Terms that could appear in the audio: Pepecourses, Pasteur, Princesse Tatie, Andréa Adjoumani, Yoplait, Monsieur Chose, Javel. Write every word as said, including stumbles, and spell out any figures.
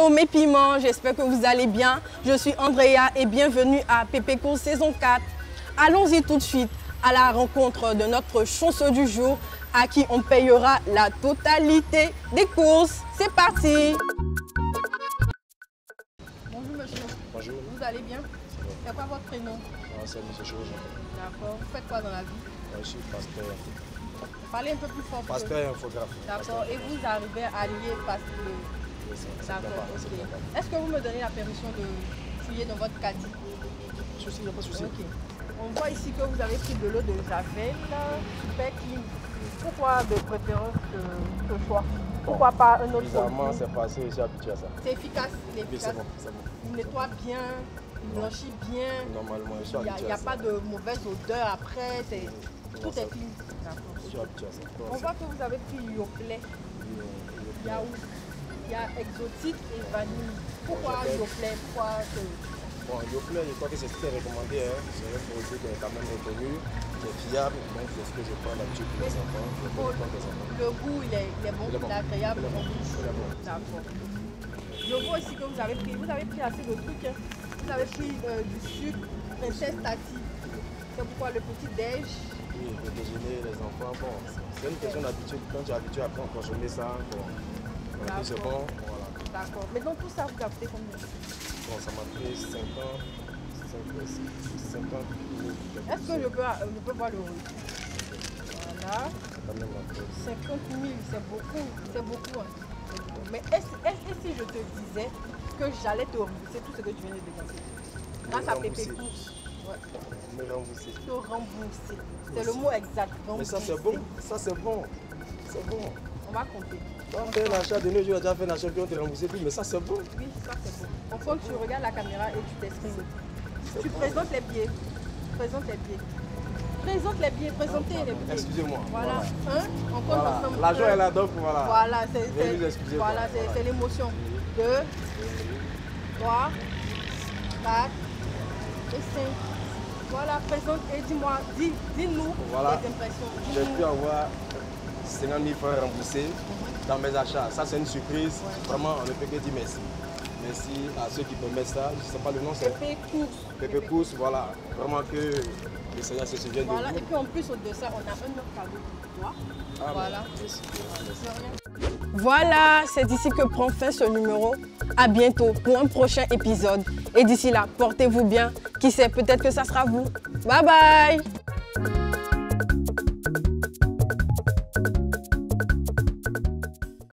Hello mes piments, j'espère que vous allez bien. Je suis Andréa et bienvenue à Pepecourses saison quatre. Allons-y tout de suite à la rencontre de notre chanceux du jour à qui on payera la totalité des courses. C'est parti. Bonjour monsieur. Bonjour. Vous allez bien? C'est quoi votre prénom? Ah, c'est Monsieur Chose. D'accord. Vous faites quoi dans la vie? Je suis pasteur. Parlez un peu plus fort. Pasteur et infographe. D'accord. Et vous arrivez à lier pasteur? D'accord, ok. Est-ce que vous me donnez la permission de fouiller dans votre caddie? Souci, il n'y a pas de souci. Ok. On voit ici que vous avez pris de l'eau de Javel, super clean. Pourquoi de préférence ce choix? Pourquoi pas un autre choix? Évidemment, c'est passé, je suis habitué à ça. C'est efficace, c'est efficace. Oui, c'est bon, bon. Il nettoie bien, il blanchit bien. Normalement, je suis habitué à ça. Il n'y a pas de mauvaise odeur après, tout est clean. Je suis habitué à ça. On voit que vous avez pris Yoplait, yaourt. Il y a exotique et vanille. Pourquoi Yoplait? Pourquoi que... Bon, Yoplait, je crois que c'est ce qui est recommandé. Hein. C'est un produit qui est quand même reconnu, qui est fiable. Donc, c'est ce que je prends d'habitude pour les enfants. Le, bon, le goût, il est, il est bon, il est agréable. Bon. D'accord. Je vois ici que vous avez pris, vous avez pris assez de trucs. Hein. Vous avez pris euh, du sucre, Princesse Tatie. C'est pourquoi le petit déj. Oui, le déjeuner, les enfants. Bon, c'est une question d'habitude. Quand tu es habitué à consommer ça, bon. C'est bon, voilà. D'accord. Maintenant, tout ça, vous avez combien? Bon, ça m'a pris cinquante mille. Est-ce que je peux, je peux voir le revenu? Voilà. cinquante mille, c'est beaucoup. C'est beaucoup. Hein. Mais est-ce que si je te disais que j'allais te rembourser tout ce que tu viens de dépenser? Grâce à Pepecourses. Ouais. Me rembourser. Te rembourser. C'est le mot exact. Rembourser. Mais ça, c'est bon. Ça, c'est bon. C'est bon. On va compter. On fait un achat de nos jours, on a déjà fait un achat, puis on te rembourse plus, mais ça c'est bon. Oui, ça c'est bon. En fait, tu regardes la caméra et tu t'exprimes. Tu bon. présentes les billets. Présente les billets. Présente les billets, présentez les billets. Excusez-moi. Voilà. Voilà. Hein? On compte voilà. ensemble. L'argent est là, donc voilà. Voilà, c'est voilà, voilà. l'émotion. deux, trois, quatre et cinq. Voilà, présente et dis-moi, dis-nous dis voilà. tes impressions. J'ai pu avoir cinquante mille francs remboursés dans mes achats. Ça, c'est une surprise. Ouais. Vraiment, on ne peut que dire merci. Merci à ceux qui permettent ça. Je ne sais pas le nom, c'est Pepecourses. Pepecourses, voilà. Vraiment que le Seigneur se souvient voilà. de vous. Et puis en plus de ça, on a un autre cadeau pour toi. Ah voilà. Bon. Voilà, c'est ici que prend fin ce numéro. À bientôt pour un prochain épisode. Et d'ici là, portez-vous bien. Qui sait, peut-être que ça sera vous. Bye bye.